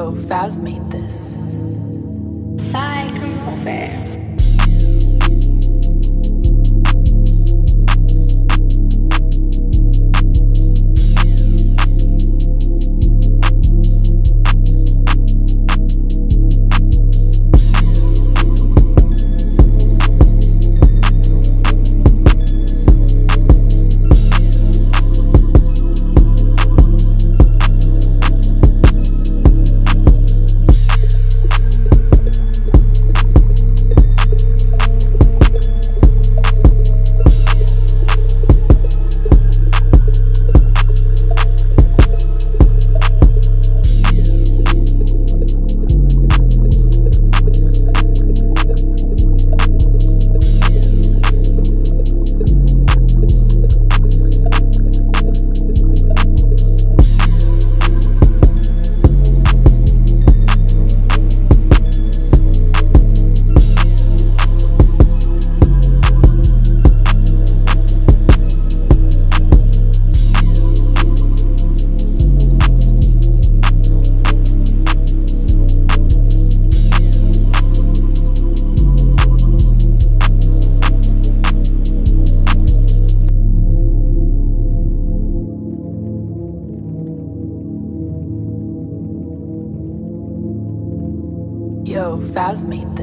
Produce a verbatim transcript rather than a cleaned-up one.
ago, Vaz made this. Sai, come over. Yo, Vaz made